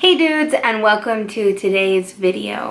Hey dudes, and welcome to today's video.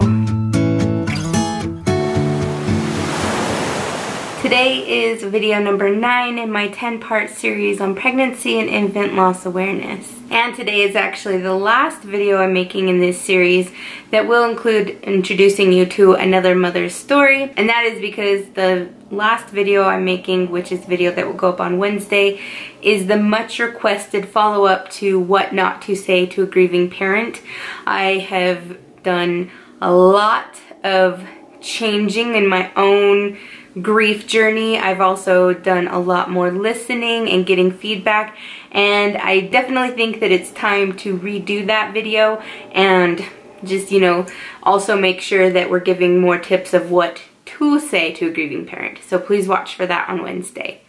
Today is video number 9 in my 10-part series on pregnancy and infant loss awareness. And today is actually the last video I'm making in this series that will include introducing you to another mother's story. And that is because the last video I'm making, which is video that will go up on Wednesday, is the much requested follow-up to what not to say to a grieving parent. I have done a lot of changing in my own grief journey. I've also done a lot more listening and getting feedback, and I definitely think that it's time to redo that video and just, you know, also make sure that we're giving more tips of what to say to a grieving parent. So please watch for that on Wednesday.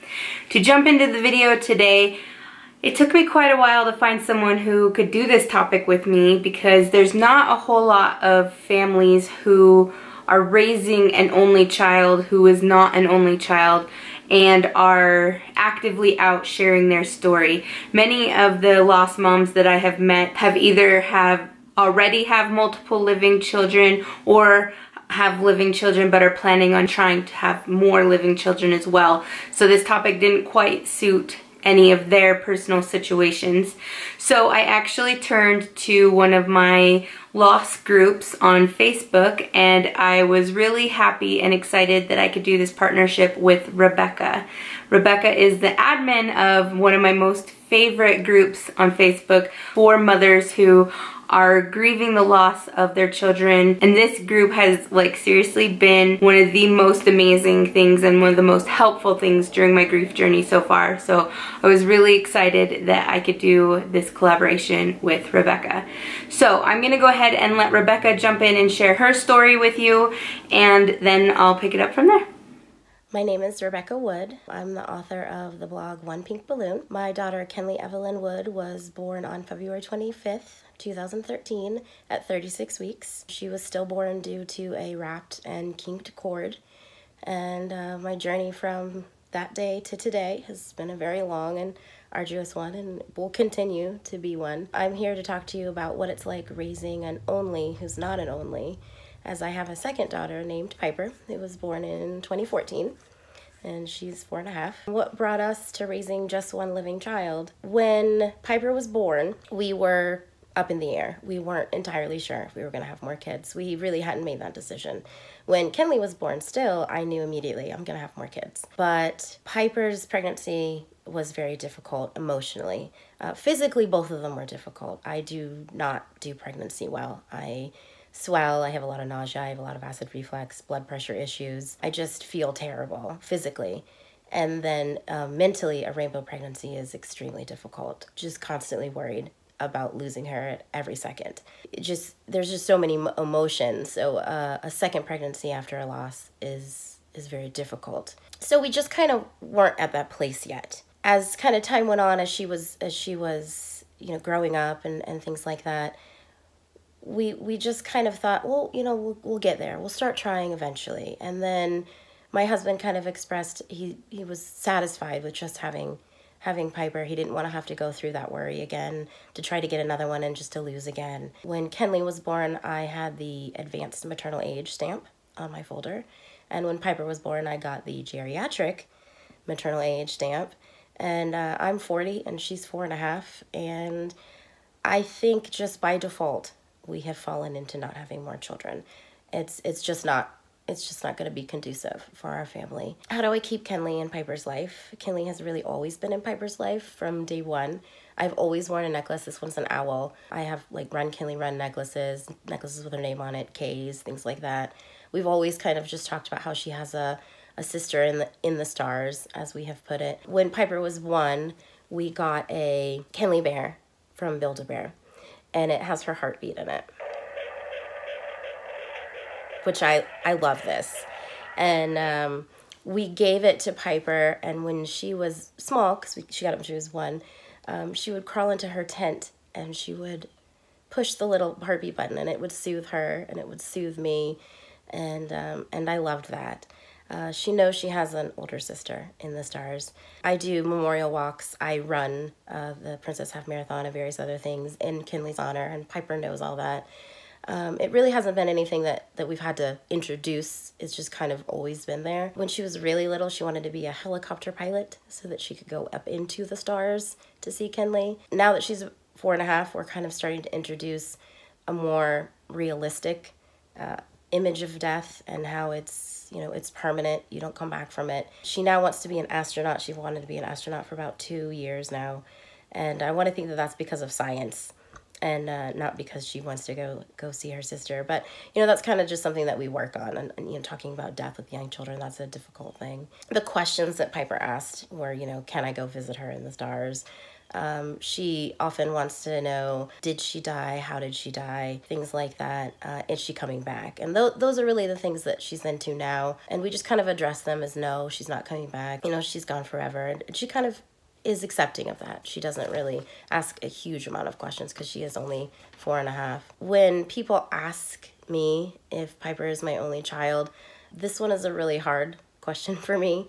To jump into the video today, it took me quite a while to find someone who could do this topic with me because there's not a whole lot of families who are raising an only child who is not an only child and are actively out sharing their story. Many of the lost moms that I have met already have multiple living children or have living children but are planning on trying to have more living children as well. So this topic didn't quite suit any of their personal situations. So I actually turned to one of my loss groups on Facebook, and I was really happy and excited that I could do this partnership with Rebecca. Rebecca is the admin of one of my most favorite groups on Facebook for mothers who are grieving the loss of their children, and this group has like seriously been one of the most amazing things and one of the most helpful things during my grief journey so far. So I was really excited that I could do this collaboration with Rebecca. So I'm gonna go ahead and let Rebecca jump in and share her story with you, and then I'll pick it up from there. My name is Rebecca Wood. I'm the author of the blog One Pink Balloon. My daughter Kenley Evelyn Wood was born on February 25th, 2013 at 36 weeks. She was stillborn due to a wrapped and kinked cord. And my journey from that day to today has been a very long and arduous one, and will continue to be one. I'm here to talk to you about what it's like raising an only who's not an only, as I have a second daughter named Piper, who was born in 2014, and she's 4.5. What brought us to raising just one living child? When Piper was born, we were up in the air. We weren't entirely sure if we were gonna have more kids. We really hadn't made that decision. When Kenley was born still, I knew immediately I'm gonna have more kids. But Piper's pregnancy was very difficult emotionally. Physically, both of them were difficult. I do not do pregnancy well. I swell, I have a lot of nausea, I have a lot of acid reflux, blood pressure issues. I just feel terrible physically. And then mentally, a rainbow pregnancy is extremely difficult. Just constantly worried about losing her at every second. There's just so many emotions. So a second pregnancy after a loss is very difficult. So we just kind of weren't at that place yet. As kind of time went on, as she was, you know, growing up and things like that, we just kind of thought, well, you know, we'll get there. We'll start trying eventually. And then my husband kind of expressed he was satisfied with just having Piper. He didn't want to have to go through that worry again to try to get another one and just to lose again. When Kenley was born, I had the advanced maternal age stamp on my folder. And when Piper was born, I got the geriatric maternal age stamp. And I'm 40 and she's 4.5. And I think just by default, we have fallen into not having more children. It's just not going to be conducive for our family. How do I keep Kenley in Piper's life? Kenley has really always been in Piper's life from day one. I've always worn a necklace. This one's an owl. I have like Run Kenley Run necklaces with her name on it, K's, things like that. We've always kind of just talked about how she has a sister in the stars, as we have put it. When Piper was 1, we got a Kenley bear from Build-A-Bear, and it has her heartbeat in it, which I love this. And we gave it to Piper, and when she was small, because she got it when she was 1, she would crawl into her tent and she would push the little heartbeat button, and it would soothe her and it would soothe me, and I loved that. She knows she has an older sister in the stars. I do memorial walks. I run the Princess Half Marathon and various other things in Kenley's honor, and Piper knows all that. It really hasn't been anything that we've had to introduce. It's just kind of always been there. When she was really little, she wanted to be a helicopter pilot so that she could go up into the stars to see Kenley. Now that she's 4.5, we're kind of starting to introduce a more realistic image of death and how it's, you know, it's permanent. You don't come back from it. She now wants to be an astronaut. She wanted to be an astronaut for about 2 years now. And I want to think that that's because of science and not because she wants to go see her sister. But, you know, that's kind of just something that we work on. And, you know, talking about death with young children, that's a difficult thing. The questions that Piper asked were, you know, can I go visit her in the stars? She often wants to know, did she die? How did she die? Things like that. Is she coming back? And those are really the things that she's into now. And we just kind of address them as, no, she's not coming back. You know, she's gone forever. And she kind of is accepting of that. She doesn't really ask a huge amount of questions because she is only 4.5. When people ask me if Piper is my only child, this one is a really hard question for me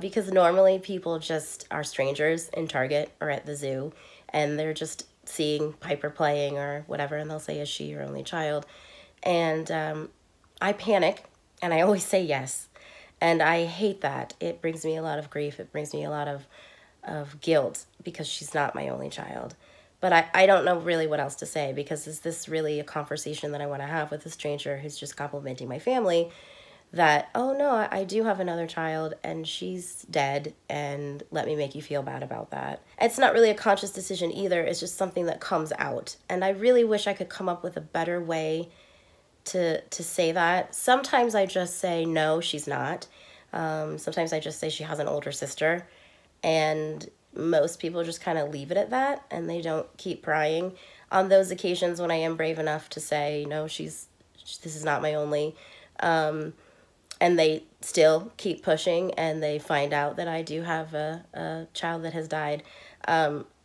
because normally people just are strangers in Target or at the zoo and they're just seeing Piper playing or whatever and they'll say, is she your only child? And I panic and I always say yes, and I hate that. It brings me a lot of grief. It brings me a lot of guilt because she's not my only child. But I don't know really what else to say, because is this really a conversation that I want to have with a stranger who's just complimenting my family? That, oh no, I do have another child and she's dead, and let me make you feel bad about that. It's not really a conscious decision either. It's just something that comes out. And I really wish I could come up with a better way to say that. Sometimes I just say, no, she's not. Sometimes I just say she has an older sister, and most people just kind of leave it at that and they don't keep prying. On those occasions when I am brave enough to say, no, this is not my only, and they still keep pushing and they find out that I do have a child that has died.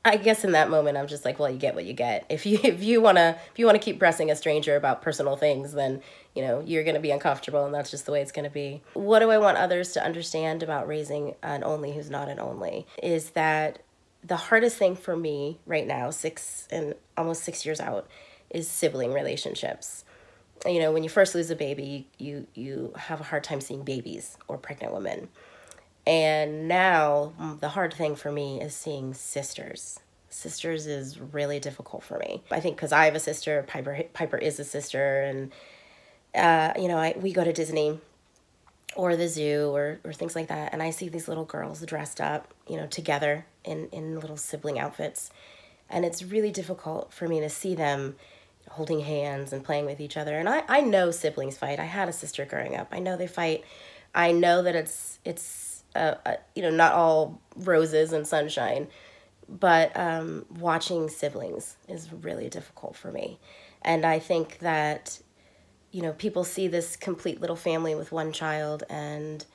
I guess in that moment I'm just like, well, you get what you get. If you wanna keep pressing a stranger about personal things, then you know you're gonna be uncomfortable, and that's just the way it's gonna be. What do I want others to understand about raising an only who's not an only is that the hardest thing for me right now, 6 and almost 6 years out, is sibling relationships. You know, when you first lose a baby, you have a hard time seeing babies or pregnant women. And now the hard thing for me is seeing sisters. Sisters is really difficult for me. I think because I have a sister, Piper is a sister, and, you know, we go to Disney or the zoo or things like that, and I see these little girls dressed up, you know, together in little sibling outfits. And it's really difficult for me to see them holding hands and playing with each other. And I know siblings fight. I had a sister growing up. I know they fight. I know that it's you know, not all roses and sunshine, but watching siblings is really difficult for me. And I think that, you know, people see this complete little family with one child, and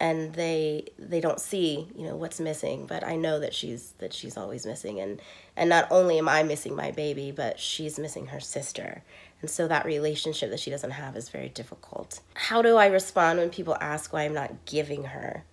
they don't see, you know, what's missing. But I know that she's always missing, and not only am I missing my baby, but she's missing her sister. And so that relationship that she doesn't have is very difficult. How do I respond when people ask why I'm not giving her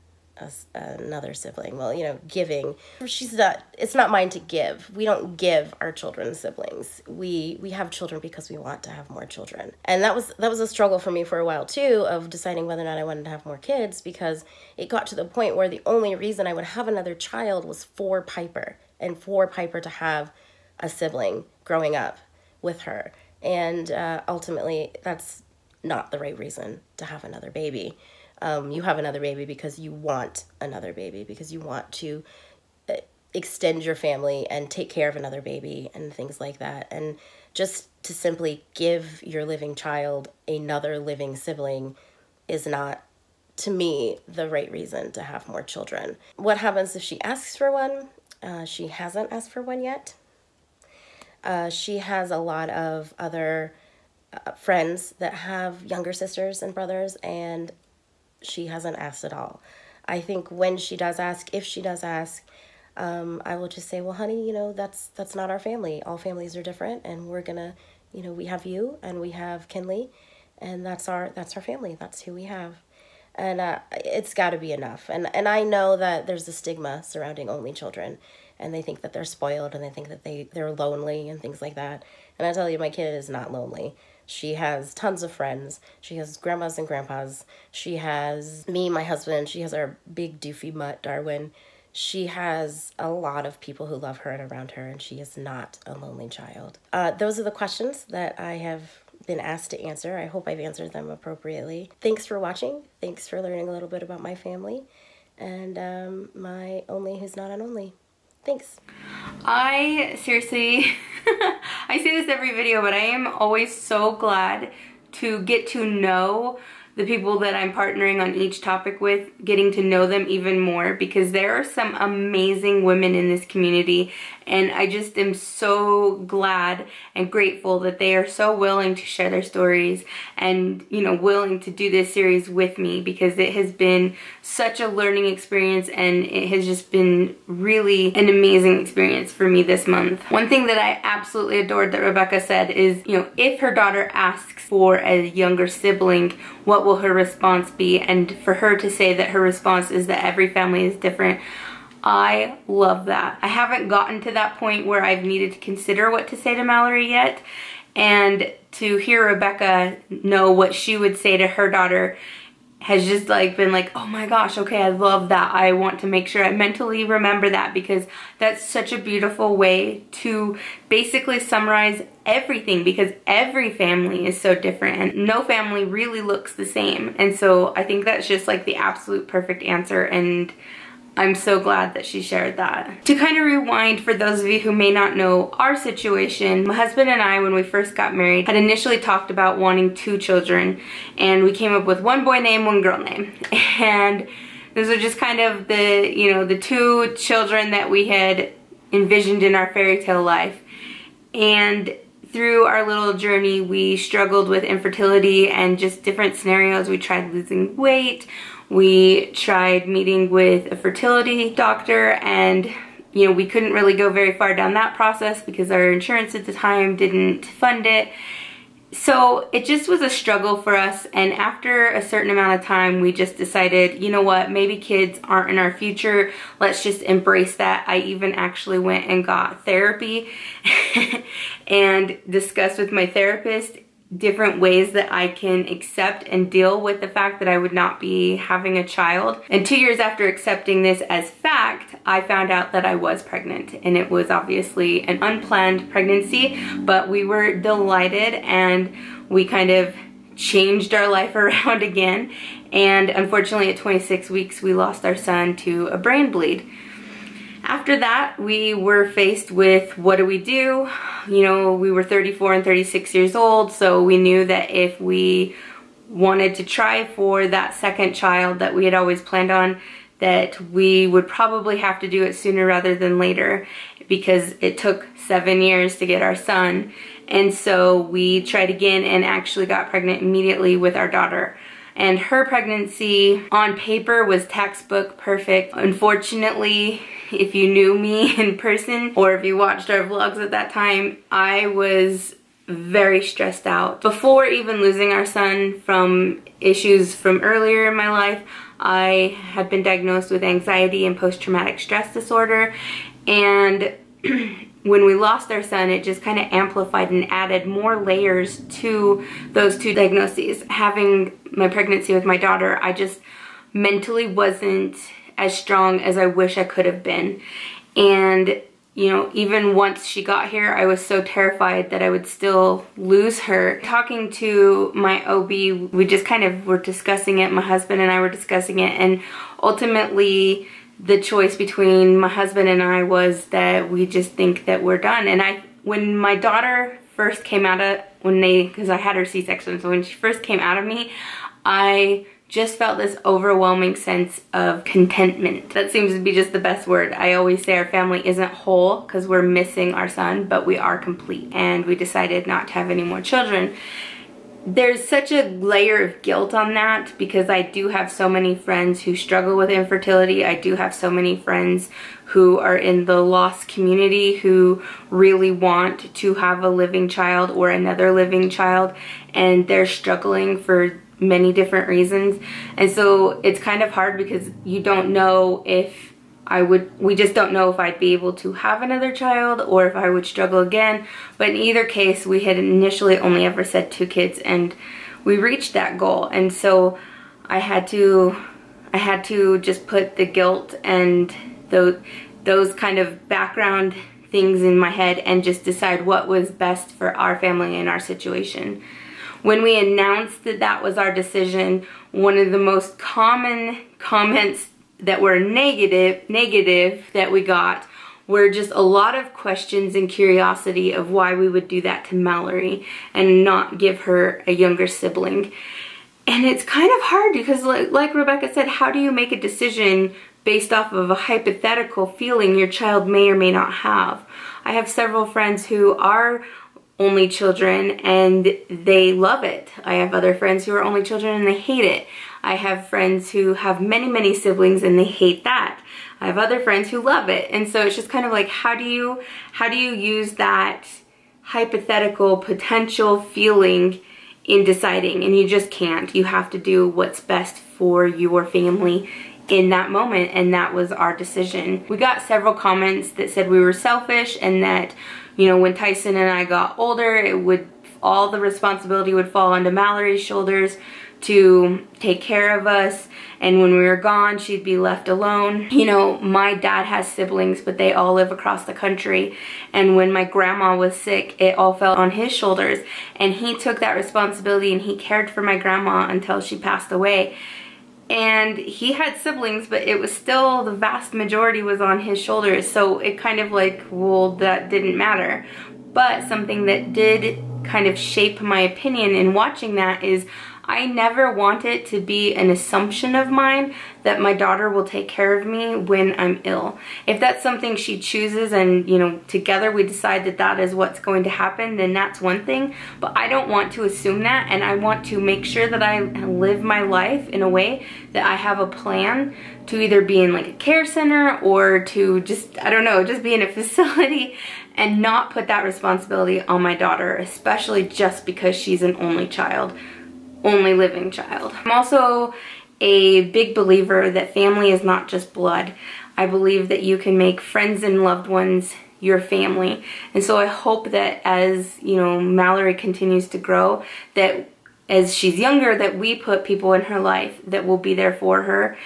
another sibling? Well, you know, giving, it's not mine to give. We don't give our children siblings. We have children because we want to have more children. And that was a struggle for me for a while too, of deciding whether or not I wanted to have more kids, because it got to the point where the only reason I would have another child was for Piper, and for Piper to have a sibling growing up with her. And ultimately that's not the right reason to have another baby. You have another baby because you want another baby, because you want to extend your family and take care of another baby and things like that. And just to simply give your living child another living sibling is not, to me, the right reason to have more children. What happens if she asks for one? She hasn't asked for one yet. She has a lot of other friends that have younger sisters and brothers, and she hasn't asked at all. I think when she does ask, if she does ask, I will just say, well, honey, you know, that's not our family. All families are different, and we're gonna, you know, we have you and we have Kenley, and that's our family. That's who we have. And it's got to be enough. And I know that there's a stigma surrounding only children, and they think that they're spoiled, and they think that they're lonely and things like that. And I tell you, my kid is not lonely. She has tons of friends. She has grandmas and grandpas. She has me, my husband. She has our big doofy mutt, Darwin. She has a lot of people who love her and around her, and she is not a lonely child. Those are the questions that I have been asked to answer. I hope I've answered them appropriately. Thanks for watching. Thanks for learning a little bit about my family and my only who's not an only. Thanks. I seriously, I say this every video, but I am always so glad to get to know the people that I'm partnering on each topic with, getting to know them even more, because there are some amazing women in this community, and I just am so glad and grateful that they are so willing to share their stories and, you know, willing to do this series with me, because it has been such a learning experience, and it has just been really an amazing experience for me this month. One thing that I absolutely adored that Rebecca said is, you know, if her daughter asks for a younger sibling, what will her response be? And for her to say that her response is that every family is different, I love that. I haven't gotten to that point where I've needed to consider what to say to Mallory yet, and to hear Rebecca know what she would say to her daughter has just like been like, oh my gosh, okay, I love that. I want to make sure I mentally remember that, because that's such a beautiful way to basically summarize everything, because every family is so different and no family really looks the same. And so I think that's just like the absolute perfect answer, and I'm so glad that she shared that. To kind of rewind, for those of you who may not know our situation, my husband and I, when we first got married, had initially talked about wanting 2 children, and we came up with 1 boy name, 1 girl name. And those are just kind of the, you know, the 2 children that we had envisioned in our fairy tale life. And through our little journey, we struggled with infertility and just different scenarios. We tried losing weight. We tried meeting with a fertility doctor, and you know, we couldn't really go very far down that process because our insurance at the time didn't fund it. So it just was a struggle for us, and after a certain amount of time, we just decided, you know what, maybe kids aren't in our future. Let's just embrace that. I even actually went and got therapy and discussed with my therapist different ways that I can accept and deal with the fact that I would not be having a child. And 2 years after accepting this as fact, I found out that I was pregnant, and it was obviously an unplanned pregnancy, but we were delighted, and we kind of changed our life around again. And unfortunately at 26 weeks, we lost our son to a brain bleed. After that, we were faced with, what do? You know, we were 34 and 36 years old, so we knew that if we wanted to try for that second child that we had always planned on, that we would probably have to do it sooner rather than later, because it took 7 years to get our son. And so we tried again and actually got pregnant immediately with our daughter. And her pregnancy on paper was textbook perfect. Unfortunately, if you knew me in person or if you watched our vlogs at that time, I was very stressed out. Before even losing our son from issues from earlier in my life, I had been diagnosed with anxiety and post-traumatic stress disorder. And when we lost our son, it just kind of amplified and added more layers to those 2 diagnoses. Having my pregnancy with my daughter, I just mentally wasn't as strong as I wish I could have been. And you know, even once she got here, I was so terrified that I would still lose her. Talking to my OB, we just kind of were discussing it. My husband and I were discussing it, and ultimately the choice between my husband and I was that we just think that we're done. And when my daughter first came out of, because I had her C-section, so when she first came out of me, I just felt this overwhelming sense of contentment. That seems to be just the best word. I always say our family isn't whole because we're missing our son, but we are complete, and we decided not to have any more children. There's such a layer of guilt on that, because I do have so many friends who struggle with infertility. I do have so many friends who are in the lost community who really want to have a living child or another living child, and they're struggling for many different reasons. And so it's kind of hard because you don't know if we just don't know if I'd be able to have another child or if I would struggle again. But in either case, we had initially only ever said 2 kids and we reached that goal. And so I had to just put the guilt and those kind of background things in my head and just decide what was best for our family and our situation. When we announced that that was our decision, one of the most common comments that were negative that we got were just a lot of questions and curiosity of why we would do that to Mallory and not give her a younger sibling. And it's kind of hard because like Rebecca said, how do you make a decision based off of a hypothetical feeling your child may or may not have? I have several friends who are only children and they love it. I have other friends who are only children and they hate it. I have friends who have many, many siblings and they hate that. I have other friends who love it. And so it's just kind of like, how do you use that hypothetical potential feeling in deciding? And you just can't. You have to do what's best for your family in that moment, and that was our decision. We got several comments that said we were selfish and that, you know, when Tyson and I got older, all the responsibility would fall onto Mallory's shoulders to take care of us, and when we were gone, she'd be left alone. You know, my dad has siblings, but they all live across the country, and when my grandma was sick, it all fell on his shoulders, and he took that responsibility and he cared for my grandma until she passed away. And he had siblings, but it was still, the vast majority was on his shoulders. So it kind of like, well, that didn't matter. But something that did kind of shape my opinion in watching that is I never want it to be an assumption of mine that my daughter will take care of me when I'm ill. If that's something she chooses and, you know, together we decide that that is what's going to happen, then that's one thing. But I don't want to assume that, and I want to make sure that I live my life in a way that I have a plan to either be in like a care center or to just, I don't know, just be in a facility and not put that responsibility on my daughter, especially just because she's an only child. Only living child. I'm also a big believer that family is not just blood. I believe that you can make friends and loved ones your family. And so I hope that as, you know, Mallory continues to grow, that as she's younger, that we put people in her life that will be there for her.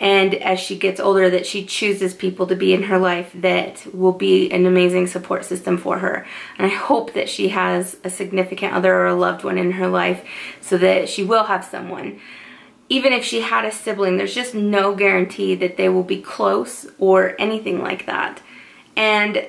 And as she gets older, that she chooses people to be in her life that will be an amazing support system for her. And I hope that she has a significant other or a loved one in her life so that she will have someone. Even if she had a sibling, there's just no guarantee that they will be close or anything like that. And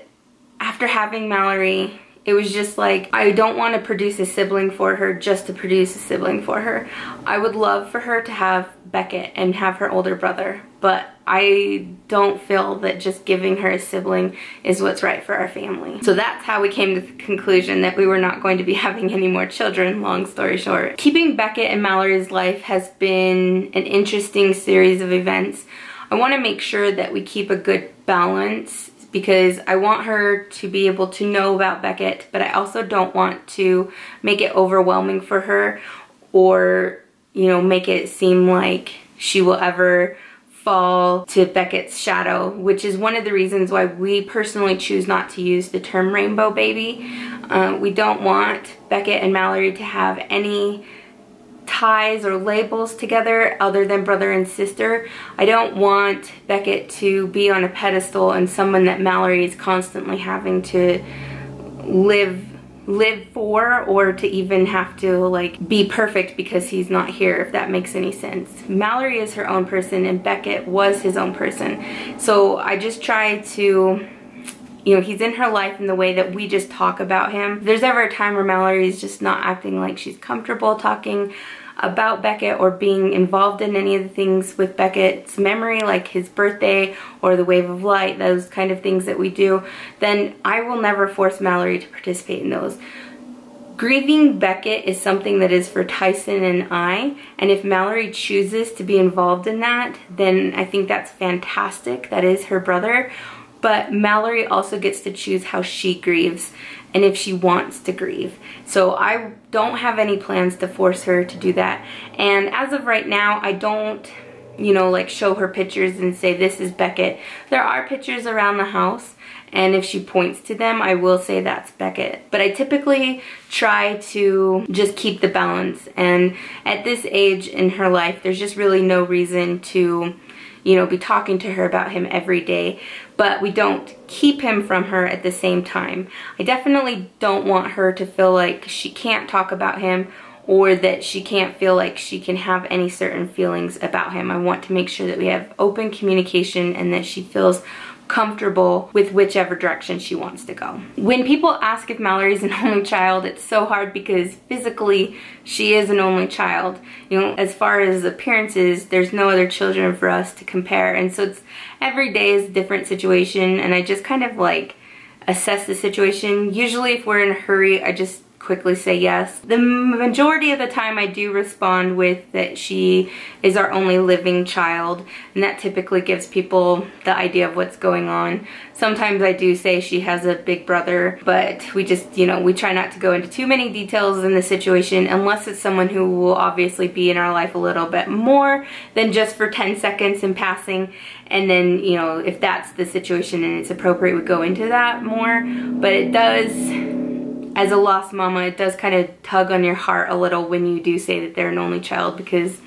after having Mallory, it was just like, I don't want to produce a sibling for her just to produce a sibling for her. I would love for her to have Beckett and have her older brother, but I don't feel that just giving her a sibling is what's right for our family. So that's how we came to the conclusion that we were not going to be having any more children, long story short. Keeping Beckett and Mallory's life has been an interesting series of events. I want to make sure that we keep a good balance because I want her to be able to know about Beckett, but I also don't want to make it overwhelming for her or, you know, make it seem like she will ever fall to Beckett's shadow, which is one of the reasons why we personally choose not to use the term rainbow baby. We don't want Beckett and Mallory to have any ties or labels together other than brother and sister. I don't want Beckett to be on a pedestal and someone that Mallory is constantly having to live for or to even have to like be perfect because he's not here, if that makes any sense. Mallory is her own person and Beckett was his own person. So I just try to, you know, he's in her life in the way that we just talk about him. If there's ever a time where Mallory's just not acting like she's comfortable talking about Beckett or being involved in any of the things with Beckett's memory, like his birthday or the wave of light, those kind of things that we do, then I will never force Mallory to participate in those. Grieving Beckett is something that is for Tyson and I, and if Mallory chooses to be involved in that, then I think that's fantastic. That is her brother. But Mallory also gets to choose how she grieves. and if she wants to grieve. So I don't have any plans to force her to do that. And as of right now, I don't, you know, like show her pictures and say this is Beckett. There are pictures around the house, and if she points to them, I will say that's Beckett. But I typically try to just keep the balance, and at this age in her life, there's just really no reason to, you know, be talking to her about him every day, but we don't keep him from her at the same time. I definitely don't want her to feel like she can't talk about him, or that she can't feel like she can have any certain feelings about him. I want to make sure that we have open communication and that she feels comfortable with whichever direction she wants to go. When people ask if Mallory's an only child, it's so hard because physically she is an only child. You know, as far as appearances, there's no other children for us to compare, and so it's every day is a different situation, and I just kind of like assess the situation. Usually if we're in a hurry, I just quickly say yes. The majority of the time I do respond with that she is our only living child, and that typically gives people the idea of what's going on. Sometimes I do say she has a big brother, but we just, you know, we try not to go into too many details in the situation unless it's someone who will obviously be in our life a little bit more than just for 10 seconds in passing. And then, you know, if that's the situation and it's appropriate, we go into that more. But it does, as a lost mama, it does kind of tug on your heart a little when you do say that they're an only child, because,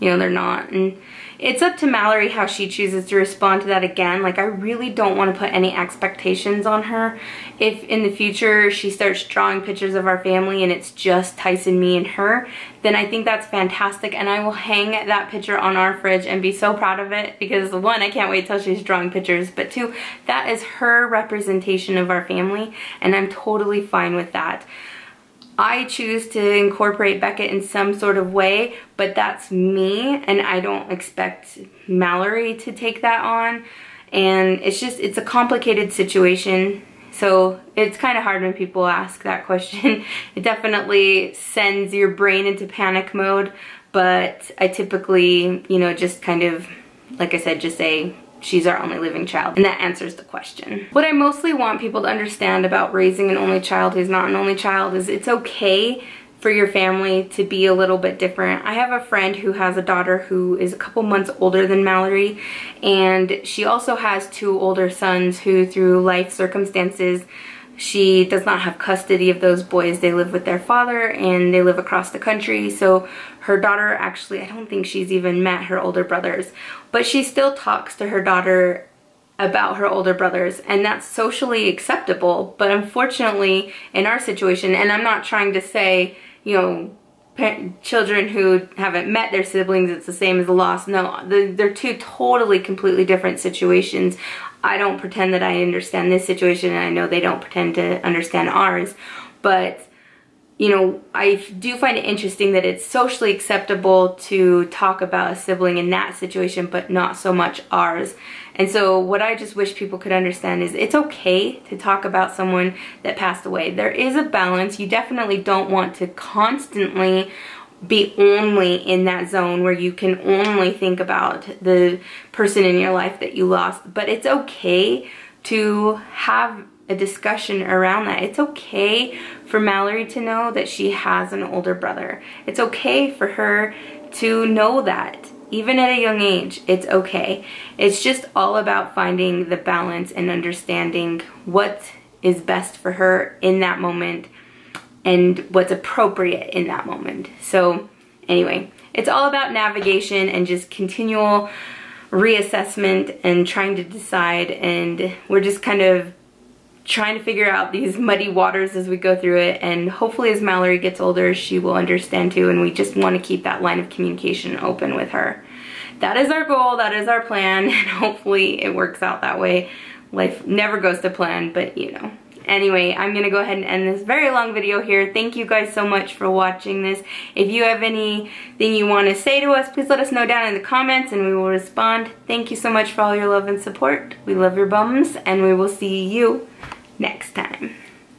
you know, they're not. And it's up to Mallory how she chooses to respond to that again. Like, I really don't want to put any expectations on her. If in the future she starts drawing pictures of our family and it's just Tyson, me, and her, then I think that's fantastic, and I will hang that picture on our fridge and be so proud of it, because one, I can't wait till she's drawing pictures, but two, that is her representation of our family, and I'm totally fine with that. I choose to incorporate Beckett in some sort of way, but that's me, and I don't expect Mallory to take that on. And it's just, it's a complicated situation, so it's kind of hard when people ask that question. It definitely sends your brain into panic mode, but I typically, you know, just kind of, like I said, just say, she's our only living child, and that answers the question. What I mostly want people to understand about raising an only child who's not an only child is it's okay for your family to be a little bit different. I have a friend who has a daughter who is a couple months older than Mallory, and she also has two older sons who, through life circumstances, she does not have custody of those boys. They live with their father, and they live across the country, so her daughter actually, I don't think she's even met her older brothers, but she still talks to her daughter about her older brothers, and that's socially acceptable. But unfortunately, in our situation, and I'm not trying to say, you know, children who haven't met their siblings, it's the same as the loss. No, they're two totally, completely different situations. I don't pretend that I understand this situation, and I know they don't pretend to understand ours, but, you know, I do find it interesting that it's socially acceptable to talk about a sibling in that situation, but not so much ours. And so what I just wish people could understand is it's okay to talk about someone that passed away. There is a balance. You definitely don't want to constantly be only in that zone where you can only think about the person in your life that you lost, but it's okay to have a discussion around that. It's okay for Mallory to know that she has an older brother. It's okay for her to know that. Even at a young age, it's okay. It's just all about finding the balance and understanding what is best for her in that moment and what's appropriate in that moment. So anyway, it's all about navigation and just continual reassessment and trying to decide, and we're just kind of trying to figure out these muddy waters as we go through it, and hopefully as Mallory gets older she will understand too, and we just want to keep that line of communication open with her. That is our goal, that is our plan, and hopefully it works out that way. Life never goes to plan, but you know. Anyway, I'm gonna go ahead and end this very long video here. Thank you guys so much for watching this. If you have anything you want to say to us, please let us know down in the comments and we will respond. Thank you so much for all your love and support. We love your bums, and we will see you next time.